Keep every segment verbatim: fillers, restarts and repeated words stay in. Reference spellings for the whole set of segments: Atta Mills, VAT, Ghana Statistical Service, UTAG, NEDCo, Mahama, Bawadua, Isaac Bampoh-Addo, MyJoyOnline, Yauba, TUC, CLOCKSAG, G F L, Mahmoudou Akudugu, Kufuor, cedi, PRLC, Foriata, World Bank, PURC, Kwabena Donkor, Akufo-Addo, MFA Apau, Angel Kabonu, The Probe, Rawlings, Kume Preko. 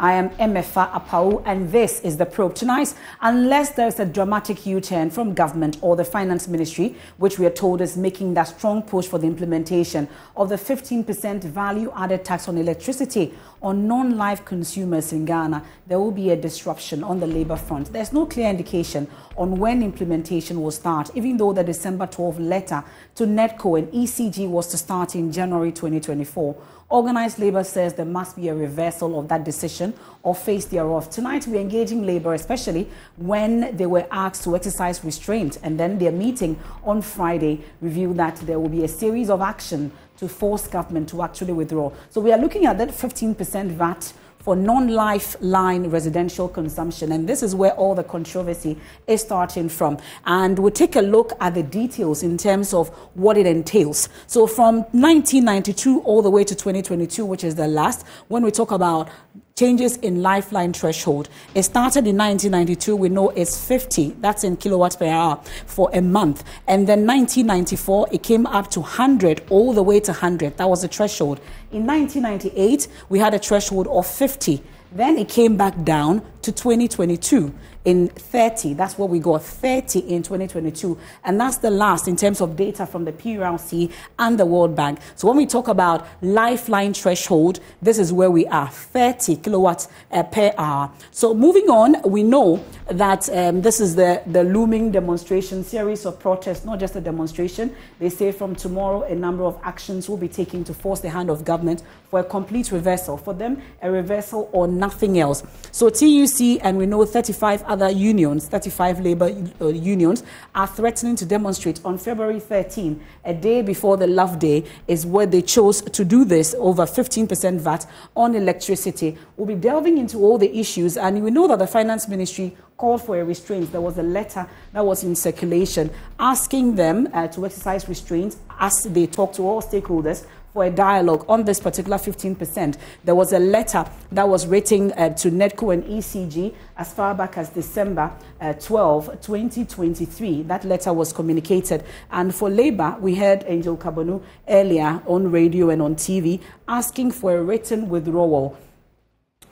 I am M F A Apau, and this is The Probe. Tonight, unless there's a dramatic U-turn from government or the finance ministry, which we are told is making that strong push for the implementation of the fifteen percent value-added tax on electricity on non-life consumers in Ghana, there will be a disruption on the labour front. There's no clear indication on when implementation will start, even though the December twelfth letter to NEDCo and E C G was to start in January twenty twenty-four. Organized labor says there must be a reversal of that decision or face thereof. Tonight, we're engaging labor, especially when they were asked to exercise restraint, and then their meeting on Friday revealed that there will be a series of action to force government to actually withdraw. So we are looking at that fifteen percent V A T for non-lifeline residential consumption, and this is where all the controversy is starting from. And we'll take a look at the details in terms of what it entails. So from nineteen ninety-two all the way to twenty twenty-two, which is the last, when we talk about changes in lifeline threshold. It started in nineteen ninety-two. We know it's fifty. That's in kilowatts per hour for a month. And then nineteen ninety-four, it came up to one hundred, all the way to one hundred. That was the threshold. In nineteen ninety-eight, we had a threshold of fifty. Then it came back down to twenty twenty-two in thirty. That's what we got, thirty in twenty twenty-two. And that's the last in terms of data from the P R L C and the World Bank. So when we talk about lifeline threshold, this is where we are, thirty kilowatts uh, per hour. So moving on, we know that um, this is the, the looming demonstration series of protests, not just a demonstration. They say from tomorrow, a number of actions will be taken to force the hand of government for a complete reversal. For them, a reversal or nothing else. So T U C, and we know thirty-five other unions, thirty-five labor uh, unions, are threatening to demonstrate on February thirteenth, a day before the love day, is where they chose to do this over fifteen percent V A T on electricity. We'll be delving into all the issues, and we know that the finance ministry called for a restraint. There was a letter that was in circulation asking them uh, to exercise restraint as they talk to all stakeholders for a dialogue on this particular fifteen percent. There was a letter that was written uh, to NEDCo and E C G as far back as December uh, twelfth, twenty twenty-three. That letter was communicated. And for Labour, we heard Angel Kabonu earlier on radio and on T V asking for a written withdrawal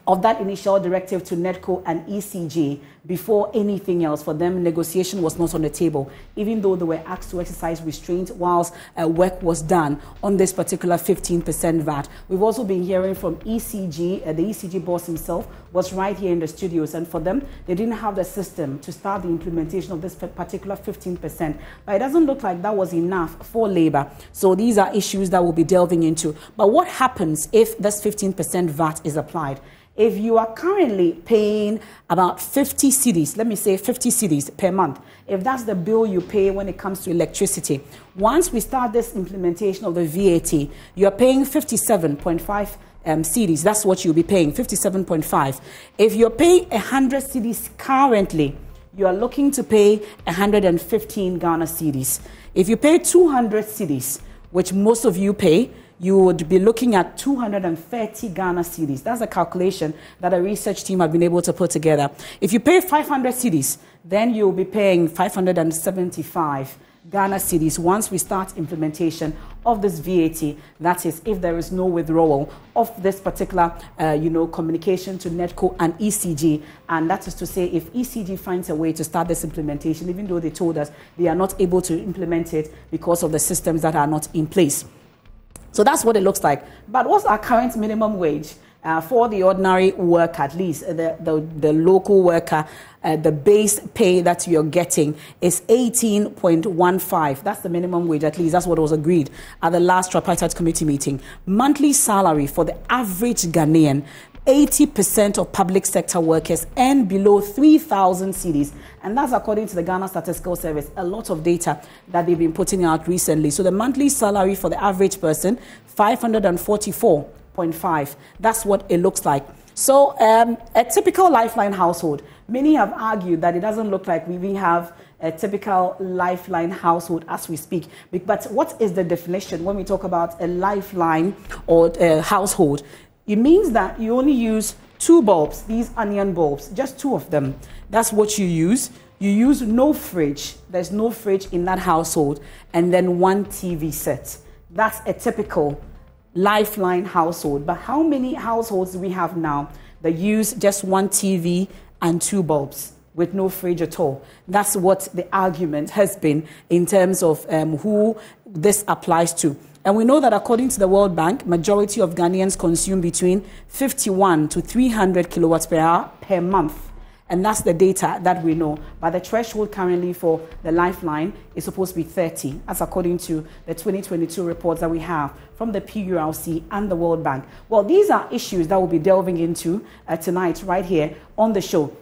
of that initial directive to NEDCo and E C G before anything else. For them, negotiation was not on the table, even though they were asked to exercise restraint whilst uh, work was done on this particular fifteen percent V A T. We've also been hearing from E C G, uh, the E C G boss himself was right here in the studios, and for them, they didn't have the system to start the implementation of this particular fifteen percent. But it doesn't look like that was enough for Labour. So these are issues that we'll be delving into. But what happens if this fifteen percent V A T is applied? If you are currently paying about fifty cedis, let me say fifty cedis per month, if that's the bill you pay when it comes to electricity, once we start this implementation of the V A T, you are paying fifty-seven point five um, cedis. That's what you'll be paying, fifty-seven point five. If you're paying one hundred cedis currently, you are looking to pay one hundred fifteen Ghana cedis. If you pay two hundred cedis, which most of you pay, you would be looking at two hundred thirty Ghana cedis. That's a calculation that a research team have been able to put together. If you pay five hundred cedis, then you'll be paying five hundred seventy-five Ghana cedis once we start implementation of this V A T. That is, if there is no withdrawal of this particular, uh, you know, communication to NEDCo and E C G. And that is to say, if E C G finds a way to start this implementation, even though they told us they are not able to implement it because of the systems that are not in place. So that's what it looks like. But what's our current minimum wage uh, for the ordinary worker, at least the, the, the local worker? Uh, the base pay that you're getting is eighteen point one five. That's the minimum wage, at least. That's what was agreed at the last tripartite committee meeting. Monthly salary for the average Ghanaian, eighty percent of public sector workers earn below three thousand cedis. And that's according to the Ghana Statistical Service, a lot of data that they've been putting out recently. So the monthly salary for the average person, five hundred forty-four point five. That's what it looks like. So um, a typical lifeline household, many have argued that it doesn't look like we have a typical lifeline household as we speak. But what is the definition when we talk about a lifeline or a household? It means that you only use two bulbs, these onion bulbs, just two of them. That's what you use. You use no fridge. There's no fridge in that household. And then one T V set. That's a typical lifeline household. But how many households do we have now? They use just one T V and two bulbs with no fridge at all. That's what the argument has been in terms of um, who this applies to. And we know that according to the World Bank, majority of Ghanaians consume between fifty-one to three hundred kilowatts per hour per month. And that's the data that we know. But the threshold currently for the lifeline is supposed to be thirty, as according to the twenty twenty-two reports that we have from the P U R C and the World Bank. Well, these are issues that we'll be delving into uh, tonight right here on the show.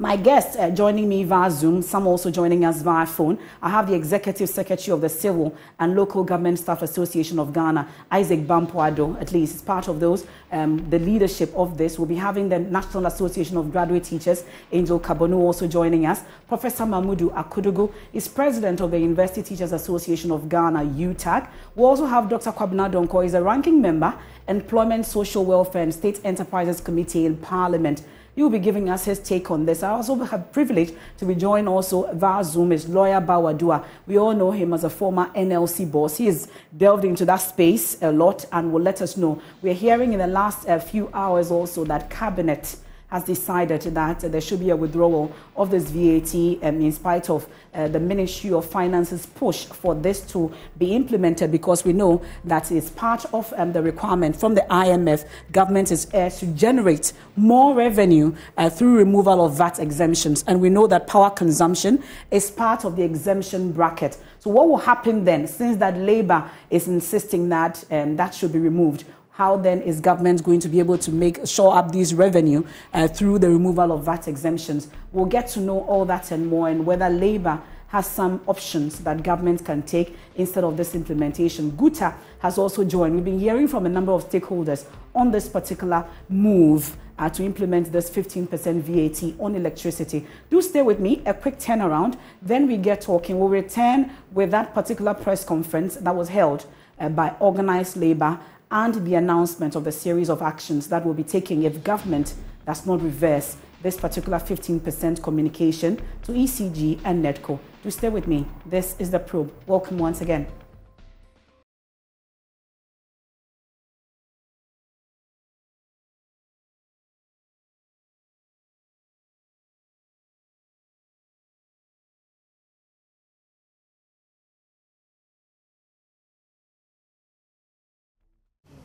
My guests uh, joining me via Zoom, some also joining us via phone. I have the Executive Secretary of the Civil and Local Government Staff Association of Ghana, Isaac Bampoh-Addo, at least, is part of those. Um, the leadership of this. We'll be having the National Association of Graduate Teachers, Angel Kabonu, also joining us. Professor Mahmoudou Akudugu is President of the University Teachers Association of Ghana, U T A G. We'll also have Doctor Kwabena Donkor, is a ranking member, Employment, Social Welfare and State Enterprises Committee in Parliament. You'll be giving us his take on this. I also have privilege to be joined also via Zoom is lawyer Bawadua. We all know him as a former N L C boss. He has delved into that space a lot and will let us know. We're hearing in the last uh, few hours also that Cabinet has decided that uh, there should be a withdrawal of this V A T um, in spite of uh, the Ministry of Finance's push for this to be implemented, because we know that it's part of um, the requirement from the I M F. Government is uh, to generate more revenue uh, through removal of V A T exemptions. And we know that power consumption is part of the exemption bracket. So what will happen then, since that Labour is insisting that um, that should be removed? How then is government going to be able to make shore up these revenue uh, through the removal of V A T exemptions? We'll get to know all that and more, and whether Labour has some options that government can take instead of this implementation. Guta has also joined. We've been hearing from a number of stakeholders on this particular move uh, to implement this fifteen percent V A T on electricity. Do stay with me, a quick turnaround, then we get talking. We'll return with that particular press conference that was held uh, by organised Labour, and the announcement of the series of actions that will be taken if government does not reverse this particular fifteen percent communication to E C G and NEDCo. Do stay with me. This is The Probe. Welcome once again.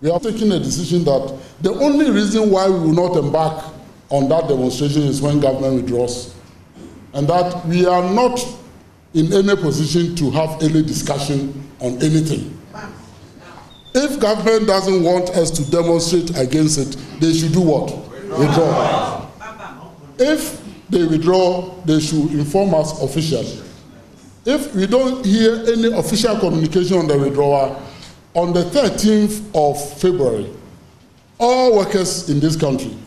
We have taken a decision that the only reason why we will not embark on that demonstration is when government withdraws, and that we are not in any position to have any discussion on anything. If government doesn't want us to demonstrate against it, they should do what? Withdraw. If they withdraw, they should inform us officially. If we don't hear any official communication on the withdrawal, on the thirteenth of February, all workers in this country,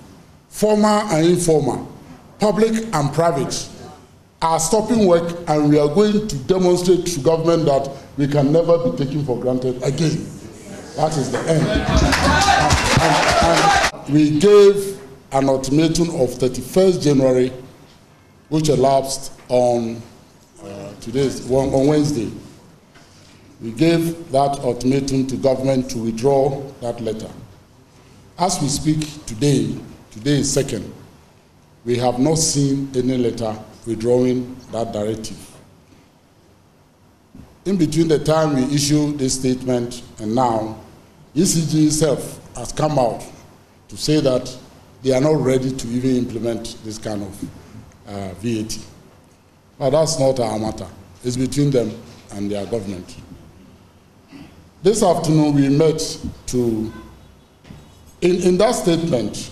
former and informal, public and private, are stopping work, and we are going to demonstrate to government that we can never be taken for granted again. That is the end. And, and, and we gave an ultimatum of thirty-first January, which elapsed on uh, today's, on Wednesday. We gave that ultimatum to government to withdraw that letter. As we speak today, today is second, we have not seen any letter withdrawing that directive. In between the time we issued this statement and now, E C G itself has come out to say that they are not ready to even implement this kind of uh, V A T. But that's not our matter. It's between them and their government. This afternoon we met to, in, in that statement,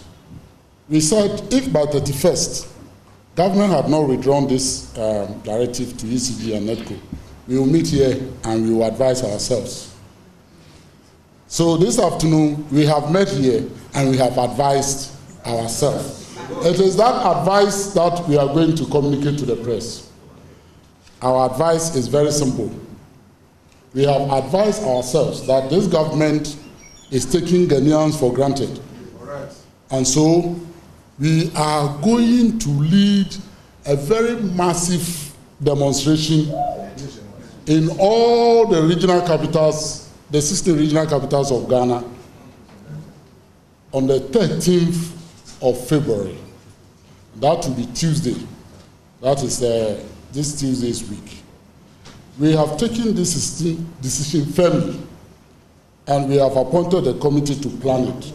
we said if by thirty-first, government had not withdrawn this um, directive to E C G and NEDCo, we will meet here and we will advise ourselves. So this afternoon we have met here and we have advised ourselves. It is that advice that we are going to communicate to the press. Our advice is very simple. We have advised ourselves that this government is taking Ghanaians for granted. And so we are going to lead a very massive demonstration in all the regional capitals, the sixteen regional capitals of Ghana, on the thirteenth of February. That will be Tuesday. That is uh, this Tuesday's week. We have taken this decision firmly, and we have appointed a committee to plan it.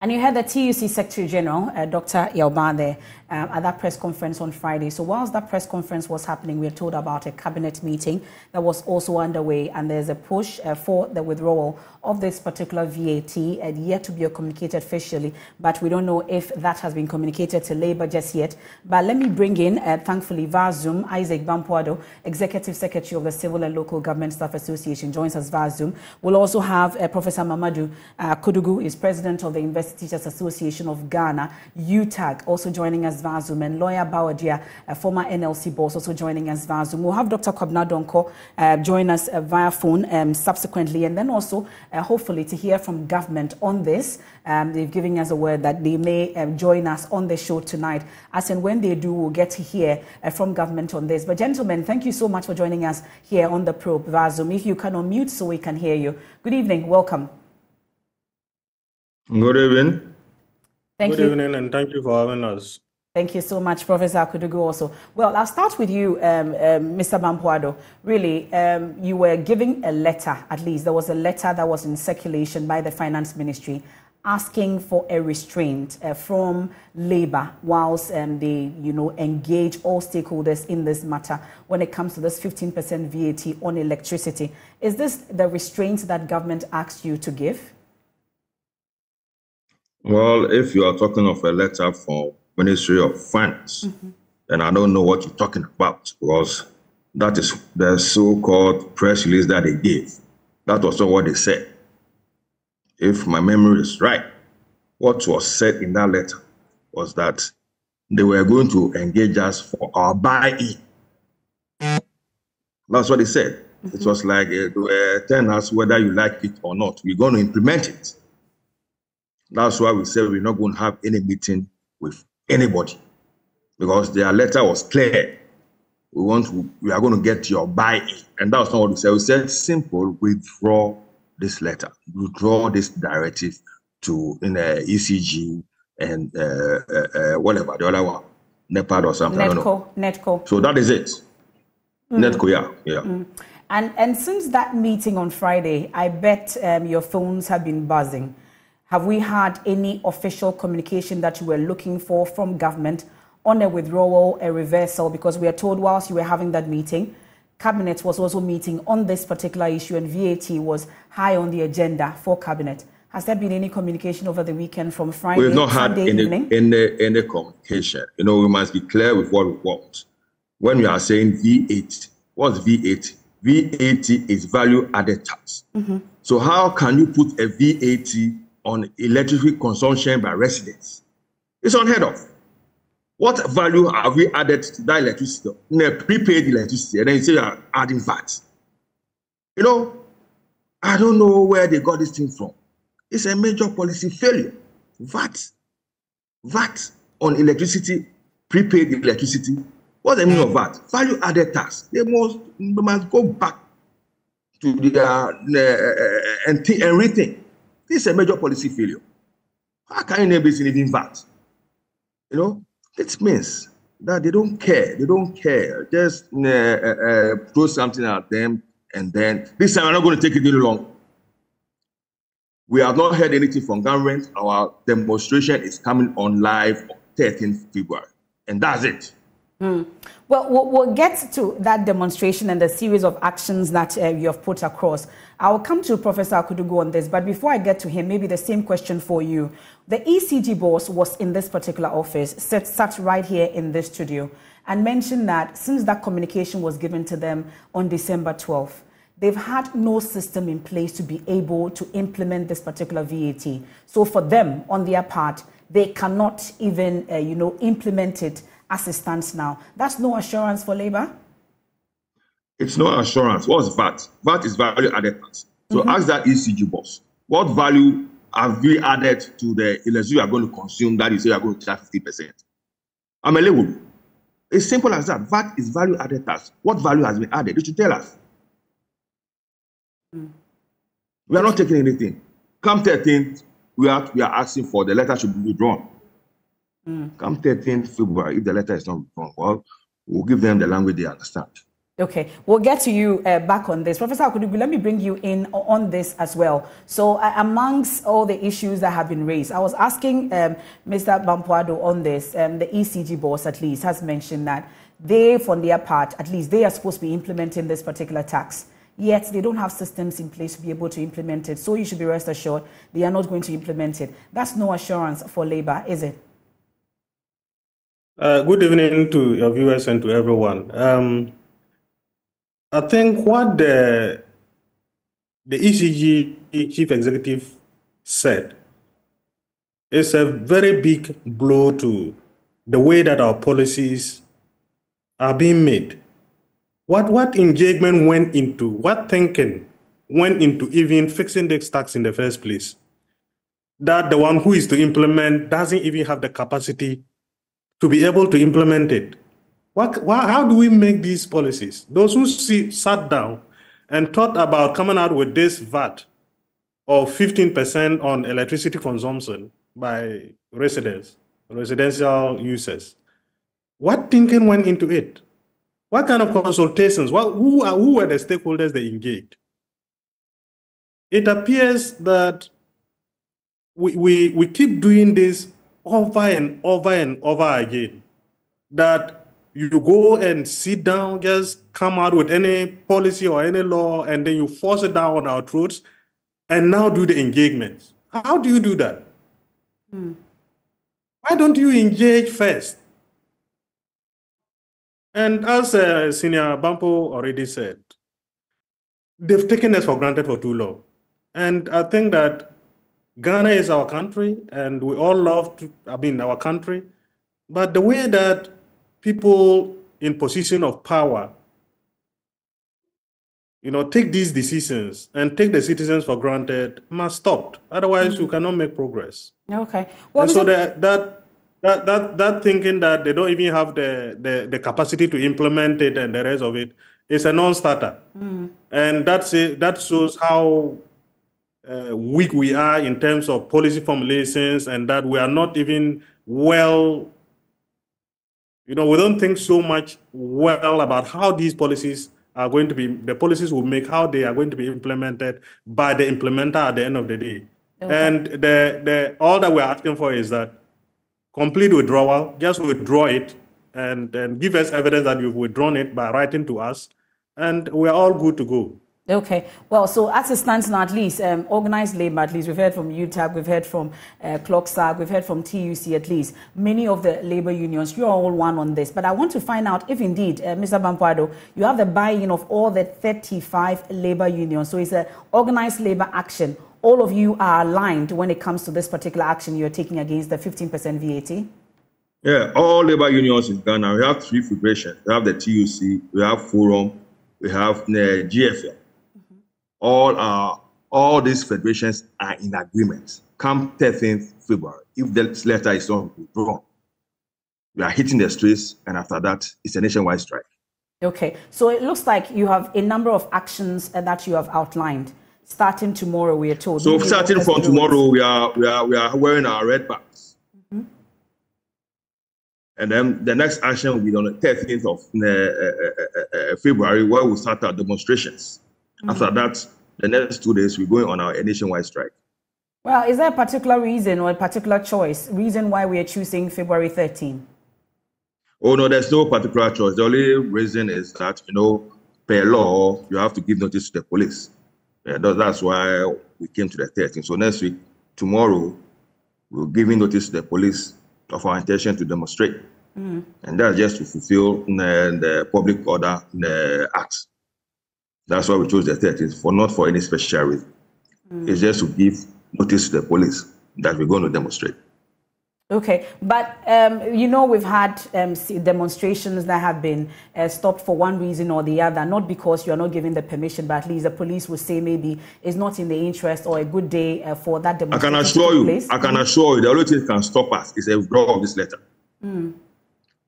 And you heard the T U C Secretary General, uh, Doctor Yauba, there um, at that press conference on Friday. So whilst that press conference was happening, we were told about a cabinet meeting that was also underway. And there's a push uh, for the withdrawal of this particular V A T, and yet to be communicated officially. But we don't know if that has been communicated to Labour just yet. But let me bring in, uh, thankfully, via Zoom, Isaac Bampoh-Addo, Executive Secretary of the Civil and Local Government Staff Association, joins us via Zoom. We'll also have uh, Professor Mahmoudou Akudugu, who is President of the University Teachers Association of Ghana, U T A G, also joining us via Zoom, and lawyer Bawadua, a former N L C boss, also joining us via Zoom. We'll have Doctor Kwabena Donkor uh, join us uh, via phone um, subsequently, and then also uh, hopefully to hear from government on this. Um, they've given us a word that they may um, join us on the show tonight. As and when they do, we'll get to hear uh, from government on this. But gentlemen, thank you so much for joining us here on the probe via Zoom. If you can unmute so we can hear you. Good evening. Welcome. Good evening. Thank you. Good evening, and thank you for having us. Thank you so much, Professor Akudugu. Also, well, I'll start with you, um, uh, Mister Bampoh-Addo. Really, um, you were giving a letter. At least there was a letter that was in circulation by the Finance Ministry, asking for a restraint uh, from Labour, whilst um, they, you know, engage all stakeholders in this matter when it comes to this fifteen percent V A T on electricity. Is this the restraint that government asked you to give? Well, if you are talking of a letter from Ministry of Finance, mm-hmm. then I don't know what you're talking about, because that is the so-called press release that they gave. That was not what they said. If my memory is right, what was said in that letter was that they were going to engage us for our buy-in. That's what they said. Mm-hmm. It was like, uh, tell us whether you like it or not. We're going to implement it. That's why we said we're not going to have any meeting with anybody, because their letter was clear. We want to, we are going to get your buy-in, and that's not what we said. We said simple: withdraw this letter, withdraw this directive to in the E C G and uh, uh, whatever the other one, NEPAD or something. NEDCo, NEDCo. So that is it. Mm. NEDCo, yeah, yeah. Mm. And and since that meeting on Friday, I bet um, your phones have been buzzing. Have we had any official communication that you were looking for from government on a withdrawal, a reversal? Because we are told whilst you were having that meeting, Cabinet was also meeting on this particular issue, and V A T was high on the agenda for Cabinet. Has there been any communication over the weekend from Friday? We've not had any, any, any communication. You know, we must be clear with what we want. When we are saying V A T, what's V A T? V A T is value added tax. Mm-hmm. So how can you put a V A T on electricity consumption by residents? It's unheard of. What value have we added to that electricity, in a prepaid electricity, and then you say you are adding V A T? You know, I don't know where they got this thing from. It's a major policy failure. V A T. V A T on electricity, prepaid electricity. What's the meaning of V A T? Value added tax. They must, they must go back to their uh, and, th and rethink. This is a major policy failure. How can you name this in V A T? You know, this means that they don't care. They don't care. Just uh, uh, throw something at them, and then this time we're not going to take it any longer. We have not heard anything from government. Our demonstration is coming on live on thirteenth February, and that's it. Mm. Well, we'll get to that demonstration and the series of actions that uh, you have put across. I'll come to Professor Akudugu on this, but before I get to him, maybe the same question for you. The E C G boss was in this particular office, sat, sat right here in this studio, and mentioned that since that communication was given to them on December twelfth, they've had no system in place to be able to implement this particular V A T. So for them, on their part, they cannot even, uh, you know, implement it as it stands now. That's no assurance for Labour. It's no assurance. What's V A T? V A T is value added tax. So mm-hmm. ask that E C G boss, what value have we added to the electricity you are going to consume that you say you are going to charge fifty percent? I'm a label. It's simple as that. V A T is value added tax. What value has been added? They should tell us. Mm. We are not taking anything. Come thirteenth, we are, we are asking for, the letter should be withdrawn. Mm. Come thirteenth February, if the letter is not withdrawn, well, we'll give them the language they understand. Okay, we'll get to you uh, back on this. Professor Akudugu, let me bring you in on this as well. So uh, amongst all the issues that have been raised, I was asking um, Mister Bampoh-Addo on this, um, the E C G boss at least has mentioned that they, from their part, at least they are supposed to be implementing this particular tax. Yet they don't have systems in place to be able to implement it. So you should be rest assured they are not going to implement it. That's no assurance for Labour, is it? Uh, good evening to your viewers and to everyone. Um, I think what the, the E C G chief executive said is a very big blow to the way that our policies are being made. What, what engagement went into, what thinking went into even fixing the tax in the first place? That the one who is to implement doesn't even have the capacity to be able to implement it. What, what, how do we make these policies? Those who see, sat down and thought about coming out with this V A T of fifteen percent on electricity consumption by residents, residential users, what thinking went into it? What kind of consultations? What, who, are, who were the stakeholders they engaged? It appears that we, we, we keep doing this over and over and over again, that you go and sit down, just come out with any policy or any law, and then you force it down on our throats, and now do the engagements. How do you do that? Mm. Why don't you engage first? And as uh, Senior Bampoh already said, they've taken us for granted for too long. And I think that Ghana is our country, and we all love, to, I mean, our country, but the way that people in position of power, you know, take these decisions and take the citizens for granted must stop. Otherwise, you cannot make progress. Okay. Well, so that, that that that that thinking that they don't even have the the, the capacity to implement it and the rest of it is a non-starter. Mm. And that's it. That shows how uh, weak we are in terms of policy formulations, and that we are not even well. You know, we don't think so much well about how these policies are going to be, the policies will make, how they are going to be implemented by the implementer at the end of the day. Okay. And the, the, all that we're asking for is that complete withdrawal, just withdraw it and, and give us evidence that you've withdrawn it by writing to us, and we're all good to go. Okay. Well, so as it stands now, at least, um, organized labor, at least, we've heard from U TAG, we've heard from uh, CLOCKSAG, we've heard from T U C, at least, many of the labor unions, you're all one on this. But I want to find out if indeed, uh, Mister Bampoh-Addo, you have the buy-in of all the thirty-five labor unions. So it's an organized labor action. All of you are aligned when it comes to this particular action you're taking against the fifteen percent V A T? Yeah, all labor unions in Ghana. We have three federations. We have the T U C, we have Forum, we have the G F L. All are, all these federations are in agreement. Come thirteenth February, if this letter is not withdrawn, we are hitting the streets, and after that, it's a nationwide strike. Okay, so it looks like you have a number of actions that you have outlined. Starting tomorrow, we are told. So Maybe starting from tomorrow, we are we are we are wearing our red bags, mm-hmm. and then the next action will be on the thirteenth of February, where we start our demonstrations. After that, the next two days, we're going on our nationwide strike. Well, is there a particular reason or a particular choice, reason why we are choosing February thirteenth? Oh, no, there's no particular choice. The only reason is that, you know, per law, you have to give notice to the police. Yeah, that's why we came to the thirteenth. So next week, tomorrow, we're giving notice to the police of our intention to demonstrate. Mm. And that's just to fulfill the, the Public Order the Act. That's why we chose the thirteenth, for not for any special reason. Mm. It's just to give notice to the police that we're going to demonstrate. Okay, but um, you know, we've had um, demonstrations that have been uh, stopped for one reason or the other, not because you're not giving the permission, but at least the police will say maybe it's not in the interest or a good day uh, for that demonstration. I can assure you, I can mm. assure you, the only thing that can stop us is a withdrawal of this letter. Mm.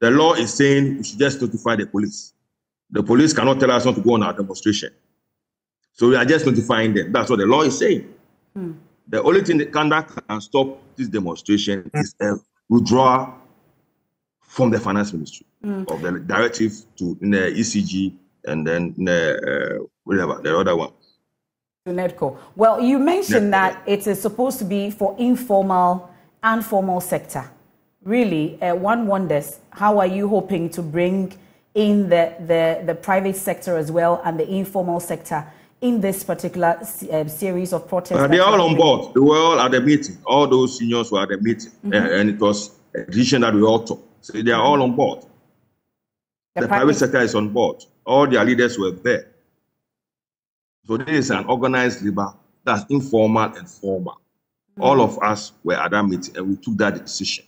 The law is saying we should just notify the police. The police cannot tell us not to go on our demonstration. So we are just notifying them. That's what the law is saying. Mm. The only thing that can, that can stop this demonstration is a withdrawal from the finance ministry mm. of the directive to in the E C G and then the, uh, whatever the other one. To NEDCo. Well, you mentioned NEDCo. that it is supposed to be for informal and formal sector. Really, uh, one wonders, how are you hoping to bring in the, the, the private sector as well and the informal sector in this particular uh, series of protests? Uh, they are all on board. They were all at the meeting. All those seniors were at the meeting. Mm-hmm. uh, and it was a decision that we all took. So they are mm-hmm. all on board. The, the private, private sector is on board. All their leaders were there. So this is an organized labor that's informal and formal. Mm-hmm. All of us were at that meeting and we took that decision.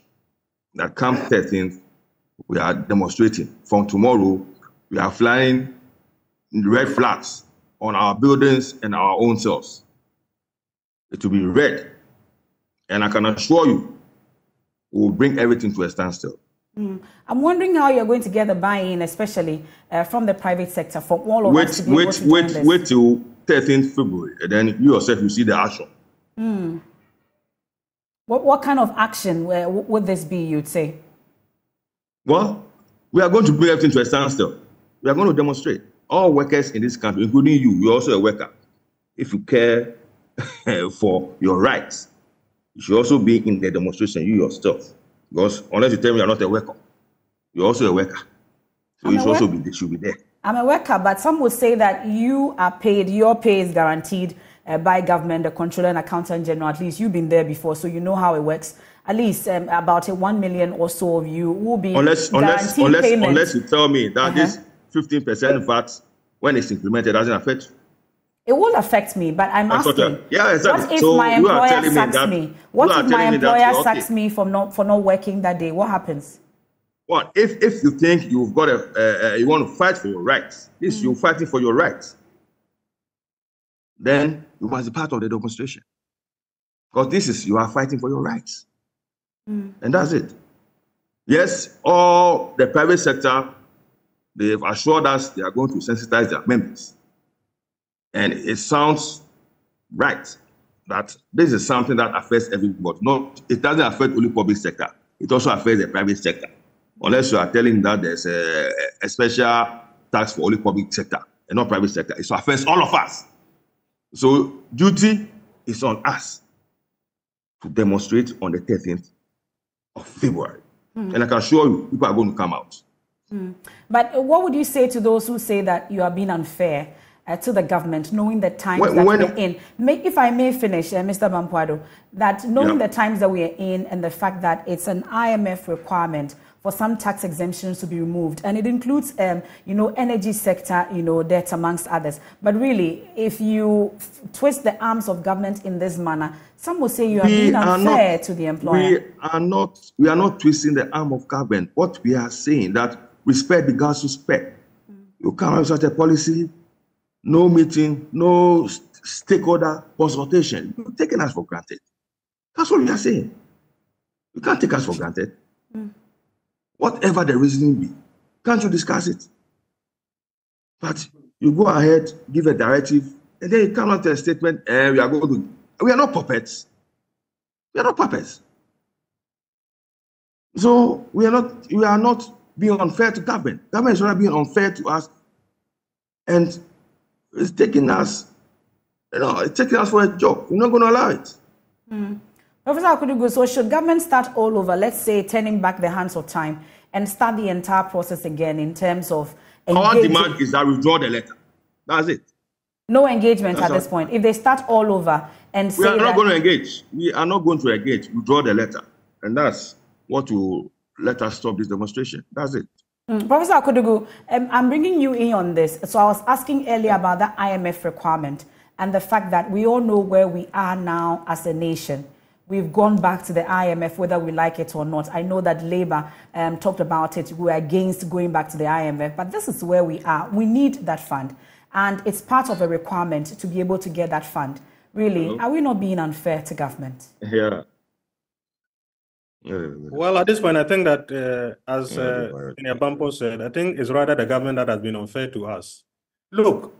That come thirteenth, we are demonstrating. From tomorrow, we are flying red flags on our buildings and our own selves. It will be red. And I can assure you, we will bring everything to a standstill. Mm. I'm wondering how you're going to get the buy-in, especially uh, from the private sector, for all of wait, us to be wait, able to wait, wait, wait till thirteenth February, and then you yourself will see the action. Mm. What, what kind of action where, would this be, you'd say? Well, we are going to bring everything to a standstill. We are going to demonstrate. All workers in this country, including you, you're also a worker. If you care for your rights, you should also be in the demonstration, you yourself. Because unless you tell me you're not a worker, you're also a worker. So I'm you should also be, should be there. I'm a worker, but some would say that you are paid, your pay is guaranteed uh, by government, the Controller and Accountant General. At least you've been there before, so you know how it works. At least um, about a one million or so of you will be unless, guaranteed unless, payment. Unless you tell me that uh-huh. this fifteen percent V A T, when it's implemented, doesn't affect you. It will affect me, but I'm That's asking, what, yeah, exactly. what if so my employer sacks me? That, me? What if my employer that, sacks okay. me from not, for not working that day? What happens? Well, if, if you think you've got a, uh, you want to fight for your rights, this mm. you're fighting for your rights, then you must be part of the demonstration. Because this is, you are fighting for your rights. Mm. And that's it. Yes, all the private sector, they've assured us they are going to sensitize their members. And it sounds right that this is something that affects everybody. No, it doesn't affect only public sector. It also affects the private sector. Unless you are telling that there's a, a special tax for only public sector and not private sector. It affects all of us. So duty is on us to demonstrate on the thirteenth of February. Mm. And I can assure you, people are going to come out. Mm. But what would you say to those who say that you are being unfair uh, to the government, knowing the times when, that when we're in? May, if I may finish, uh, Mister Bampoh-Addo, that knowing yeah. the times that we are in and the fact that it's an I M F requirement for some tax exemptions to be removed, and it includes, um, you know, energy sector, you know, debt amongst others. But really, if you f twist the arms of government in this manner, some will say you are we being unfair are not, to the employer. We are not. We are not twisting the arm of government. What we are saying that. Respect begets respect. Mm. You can't have such a policy, no meeting, no st stakeholder consultation. You're taking us for granted. That's what we are saying. You can't take us for granted. Mm. Whatever the reasoning be, can't you discuss it? But you go ahead, give a directive, and then you come out to a statement, and we are going to, we are not puppets. We are not puppets. So we are not, we are not being unfair to government. Government is not being unfair to us, and it's taking us, you know, it's taking us for a joke. We're not going to allow it. Mm. Professor Akudugu, so should government start all over, let's say, turning back the hands of time and start the entire process again in terms of engagement? Our demand is that we draw the letter. That's it. No engagement That's at this point. If they start all over and say we are not going to engage. We are not going to engage. We draw the letter. And that's what we let us stop this demonstration. That's it. Mm. Professor Akudugu, um, I'm bringing you in on this. So I was asking earlier about the I M F requirement and the fact that we all know where we are now as a nation. We've gone back to the I M F, whether we like it or not. I know that Labour um, talked about it. We're against going back to the I M F, but this is where we are. We need that fund, and it's part of a requirement to be able to get that fund. Really, Hello? Are we not being unfair to government? Yeah. Well, at this point, I think that, uh, as uh, Bampoh said, I think it's rather the government that has been unfair to us. Look,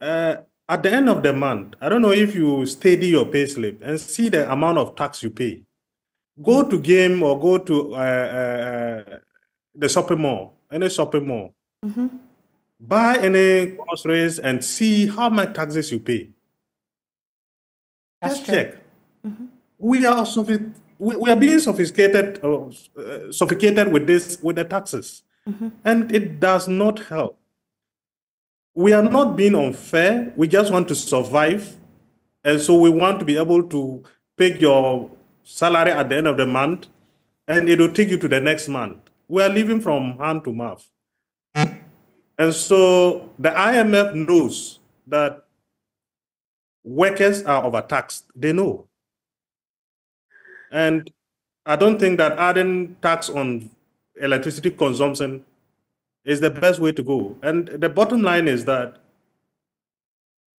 uh, At the end of the month, I don't know if you study your payslip and see the amount of tax you pay. Go to Game or go to uh, uh, the shopping mall, any shopping mall. Mm-hmm. Buy any groceries and see how much taxes you pay. That's Just true. check. Mm-hmm. We are sophi we, we are being sophisticated, uh, uh, sophisticated with this with the taxes, mm-hmm. and it does not help. We are not being unfair. We just want to survive, and so we want to be able to pick your salary at the end of the month, and it will take you to the next month. We are living from hand to mouth, and so the I M F knows that workers are overtaxed. They know, and I don't think that adding tax on electricity consumption is the best way to go. And the bottom line is that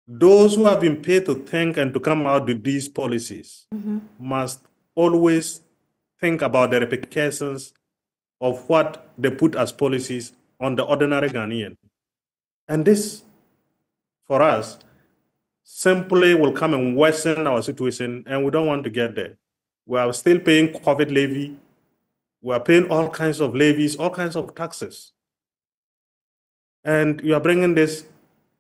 those who have been paid to think and to come out with these policies mm-hmm. must always think about the repercussions of what they put as policies on the ordinary Ghanaian. And this, for us, simply will come and worsen our situation, and we don't want to get there. We are still paying COVID levy. We are paying all kinds of levies, all kinds of taxes. And you are bringing this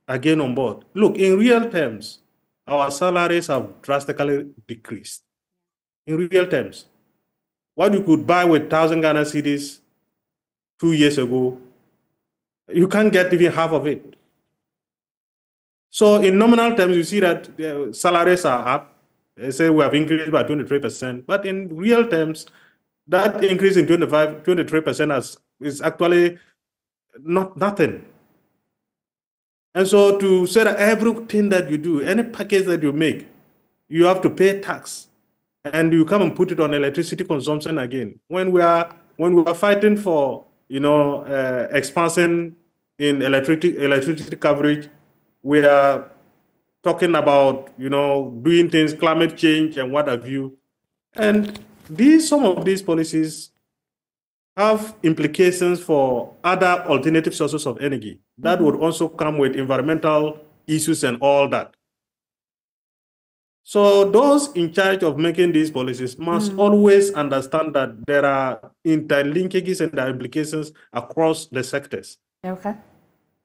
again on board. Look, in real terms, our salaries have drastically decreased. In real terms, what you could buy with one thousand Ghana cedis two years ago, you can't get even half of it. So in nominal terms, you see that the salaries are up. They say we have increased by twenty-three percent. But in real terms, that increase in twenty-five, twenty-three percent is actually not nothing. And so to say that everything that you do, any package that you make, you have to pay tax, and you come and put it on electricity consumption again. When we are when we are fighting for you know uh, expansion in electricity electricity coverage, we are talking about you know doing things, climate change and what have you. And these some of these policies have implications for other alternative sources of energy that would also come with environmental issues and all that. So those in charge of making these policies must mm. always understand that there are interlinkages and there are implications across the sectors. Okay.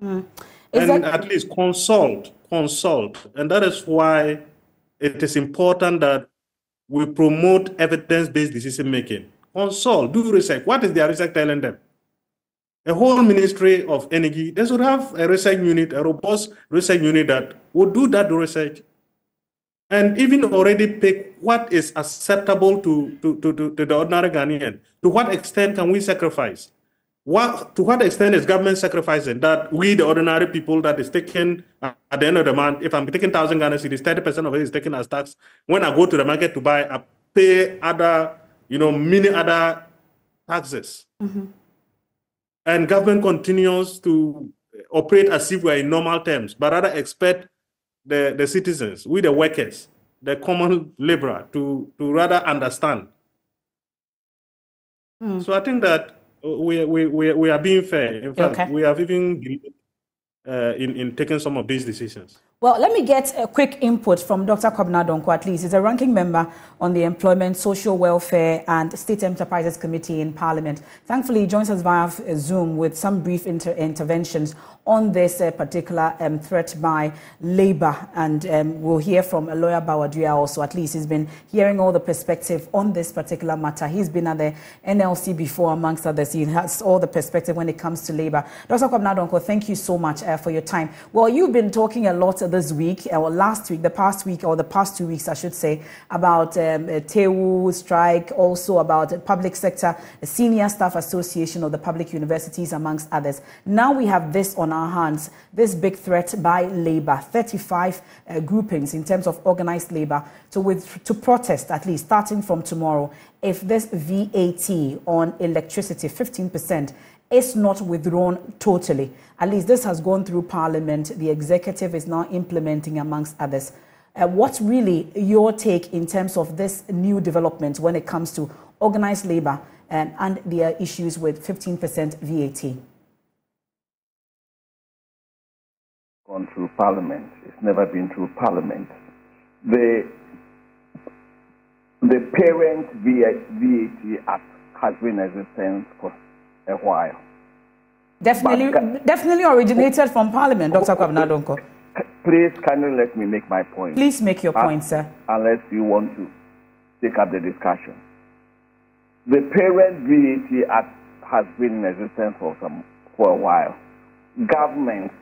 Mm. Is and that... at least consult, consult. And that is why it is important that we promote evidence-based decision-making. Consult, do research. What is their research telling them? A whole Ministry of Energy, they should have a research unit, a robust research unit that would do that research and even already pick what is acceptable to, to, to, to, to the ordinary Ghanaian. To what extent can we sacrifice? What, to what extent is government sacrificing that we, the ordinary people, that is taken at the end of the month? If I'm taking one thousand Ghana cedis, thirty percent of it is taken as tax. When I go to the market to buy, I pay other you know, many other taxes. Mm-hmm. And government continues to operate as if we're in normal terms, but rather expect the, the citizens, we the workers, the common laborer, to, to rather understand. Mm. So I think that we, we, we, we are being fair. In fact, okay. we have even been uh, in, in taking some of these decisions. Well, let me get a quick input from Doctor Kwabena Donkor, at least. He's a ranking member on the Employment, Social Welfare and State Enterprises Committee in Parliament. Thankfully, he joins us via Zoom with some brief inter interventions on this uh, particular um, threat by Labour. And um, we'll hear from a lawyer, Bawadua, also. At least he's been hearing all the perspective on this particular matter. He's been at the N L C before, amongst others. He has all the perspective when it comes to Labour. Doctor Kwabena Donkor, thank you so much uh, for your time. Well, you've been talking a lot this week, or last week, the past week, or the past two weeks, I should say, about um, T E U strike, also about the public sector, the Senior Staff Association of the public universities, amongst others. Now we have this on our hands, this big threat by Labour, thirty-five uh, groupings in terms of organised labour, to, with, to protest, at least, starting from tomorrow, if this V A T on electricity, fifteen percent, is not withdrawn totally. At least this has gone through Parliament. The executive is now implementing, amongst others. Uh, what's really your take in terms of this new development when it comes to organized labor and, and their issues with fifteen percent V A T? gone through Parliament. It's never been through Parliament. The, the parent V A T Act has been in existence for a while. Definitely, but, definitely originated from Parliament, Doctor Kwabena Donkor. Please, kindly let me make my point. Please make your uh, point, sir. Unless you want to take up the discussion. The Parent V A T Act has been in existence for, some, for a while. Governments,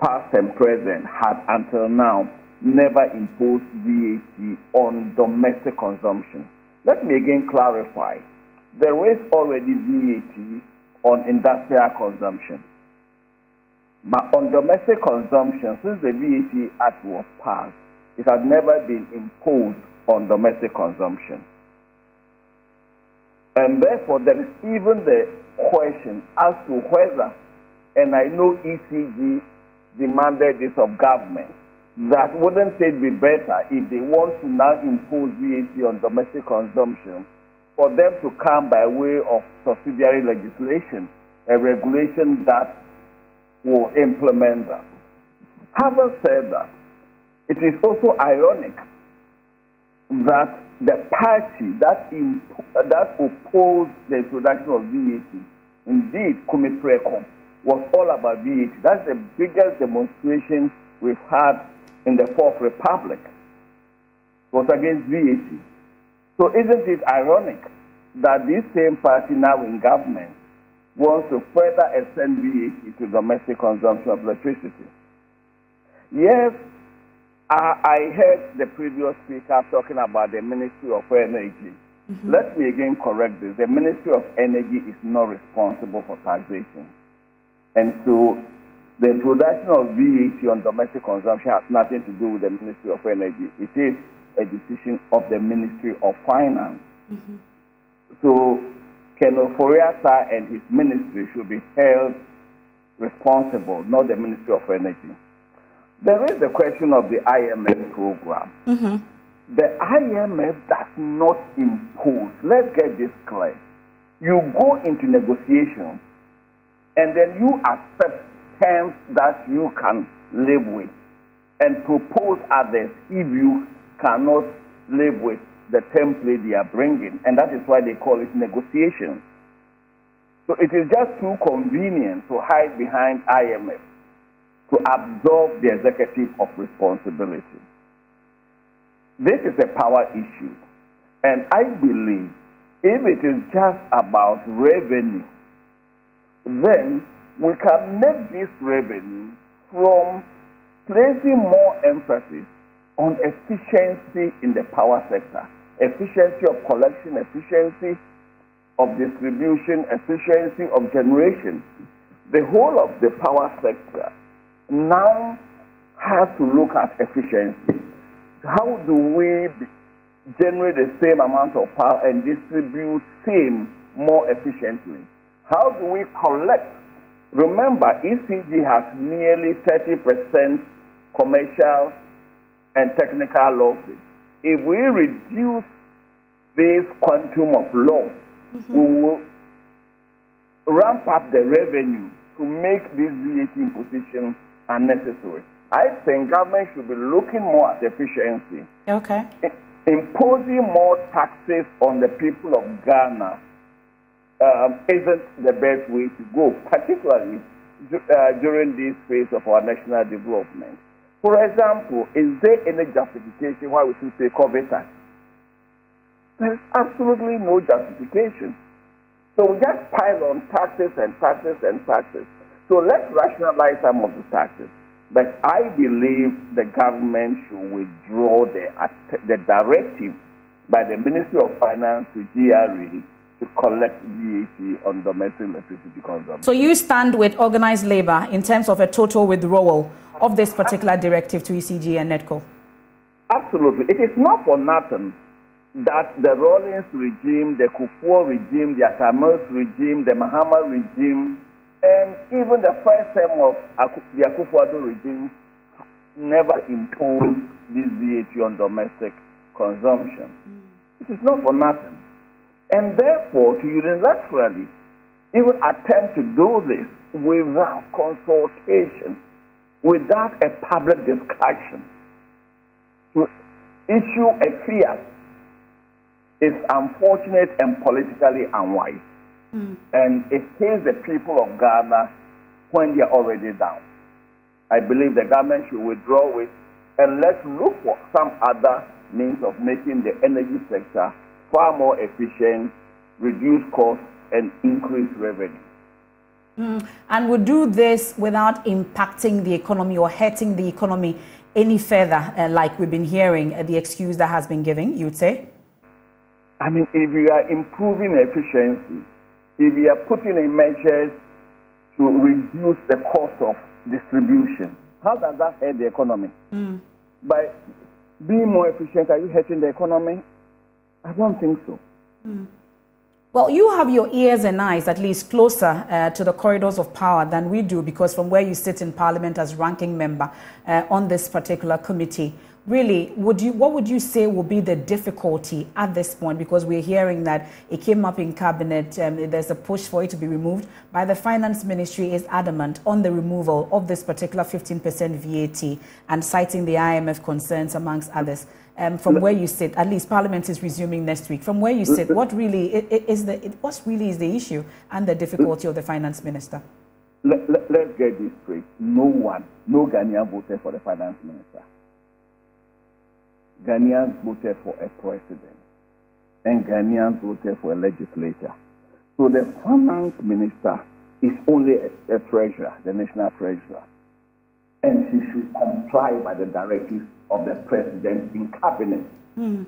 past and present, had until now never imposed V A T on domestic consumption. Let me again clarify. There is already V A T on industrial consumption. But on domestic consumption, since the V A T Act was passed, it has never been imposed on domestic consumption. And therefore, there is even the question as to whether, and I know E C G demanded this of government, that wouldn't it be better if they want to now impose V A T on domestic consumption for them to come by way of subsidiary legislation, a regulation that will implement that. Having said that, it is also ironic that the party that, that opposed the introduction of V A T, indeed, Kume Preko, was all about V A T. That's the biggest demonstration we've had in the Fourth Republic, was against V A T. So isn't it ironic that this same party now in government wants to further extend V A T to domestic consumption of electricity? Yes, I, I heard the previous speaker talking about the Ministry of Energy. Mm-hmm. Let me again correct this. The Ministry of Energy is not responsible for taxation. And so the introduction of V A T on domestic consumption has nothing to do with the Ministry of Energy. It is a decision of the Ministry of Finance. Mm-hmm. So Colonel Foriata and his ministry should be held responsible, not the Ministry of Energy. There is the question of the I M F program. Mm-hmm. The I M F does not impose. Let's get this clear. You go into negotiations and then you accept terms that you can live with and propose others if you cannot live with the template they are bringing, and that is why they call it negotiation. So it is just too convenient to hide behind I M F to absorb the executive of responsibility. This is a power issue, and I believe if it is just about revenue, then we can make this revenue from placing more emphasis on efficiency in the power sector. Efficiency of collection, efficiency of distribution, efficiency of generation. The whole of the power sector now has to look at efficiency. How do we generate the same amount of power and distribute same more efficiently? How do we collect? Remember, E C G has nearly thirty percent commercial and technical losses. If we reduce this quantum of loss, mm-hmm. we will ramp up the revenue to make this V A T imposition unnecessary. I think government should be looking more at efficiency. Okay. Imposing more taxes on the people of Ghana um, isn't the best way to go, particularly uh, during this phase of our national development. For example, is there any justification why we should pay COVID tax? There is absolutely no justification. So we just pile on taxes and taxes and taxes. So let's rationalize some of the taxes. But I believe the government should withdraw the, the directive by the Ministry of Finance to G R E to collect V A T on domestic electricity consumption. So you stand with organized labor in terms of a total withdrawal of this particular directive to E C G and NEDCo? Absolutely. It is not for nothing that the Rawlings regime, the Kufuor regime, the Atta Mills regime, the Mahama regime, and even the first term of the Akufo-Addo regime never imposed this V A T on domestic consumption. Mm. It is not for nothing. And therefore, to unilaterally even attempt to do this without consultation without a public discussion, to issue a fiat is unfortunate and politically unwise. Mm. And it takes the people of Ghana when they are already down. I believe the government should withdraw it, and let's look for some other means of making the energy sector far more efficient, reduce costs, and increase revenue. Mm. And we'll do this without impacting the economy or hurting the economy any further, uh, like we've been hearing, uh, the excuse that has been given, you'd say? I mean, if we are improving efficiency, if we are putting in measures to reduce the cost of distribution, how does that hurt the economy? Mm. By being more efficient, are you hurting the economy? I don't think so. Mm. Well, you have your ears and eyes at least closer uh, to the corridors of power than we do, because from where you sit in Parliament as ranking member uh, on this particular committee, really, would you, what would you say will be the difficulty at this point? Because we're hearing that it came up in Cabinet, um, there's a push for it to be removed, but the Finance Ministry is adamant on the removal of this particular fifteen percent V A T and citing the I M F concerns, amongst others. Um, from where you sit, at least Parliament is resuming next week. From where you sit, what really is the what really is the issue and the difficulty of the Finance Minister? Let, let, let's get this straight. No one, no Ghanaian voted for the Finance Minister. Ghanaians voted for a president, and Ghanaians voted for a legislator. So the Finance Minister is only a, a treasurer, the national treasurer, and she should comply by the directives of the president in cabinet. Mm.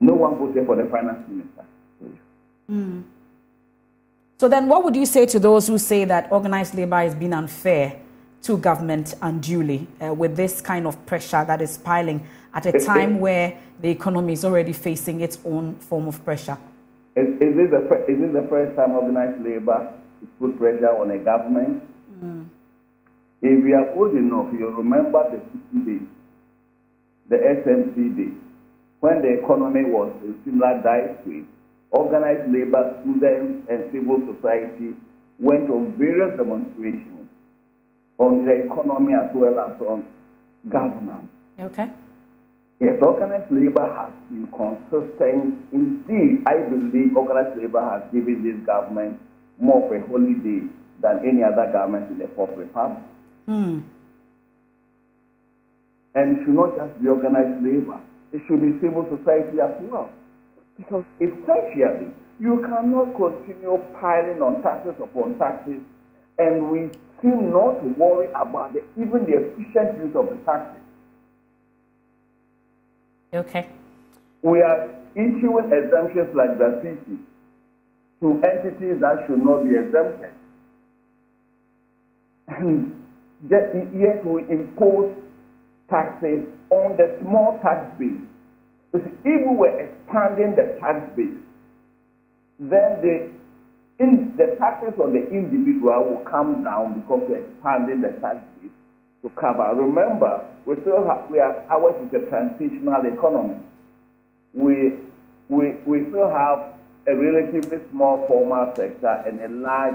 No one voted for the Finance Minister. Mm. So then what would you say to those who say that organized labor is being unfair to government unduly uh, with this kind of pressure that is piling at a time it, where the economy is already facing its own form of pressure? Is, is, this, the, is this the first time organized labor is put pressure on a government? Mm. If we are old enough, you'll remember the sixty days, the S M C days, when the economy was a similar dire straits. Organized labor, students, and civil society went on various demonstrations on the economy as well as on governance. Okay. Yes, organized labor has been consistent. Indeed, I believe organized labor has given this government more of a holiday than any other government in the Fourth Republic. Mm. And it should not just be organized labor, it should be civil society as well. Because essentially, you cannot continue piling on taxes upon taxes, and we seem not to worry about the, even the efficient use of the taxes. Okay. We are issuing exemptions like the C T to entities that should not be exempted. And Yet, yet we impose taxes on the small tax base. If we were expanding the tax base, then the, in, the taxes on the individual will come down because we're expanding the tax base to cover. Remember, we still have, we have ours is a transitional economy. We, we, we still have a relatively small formal sector and a large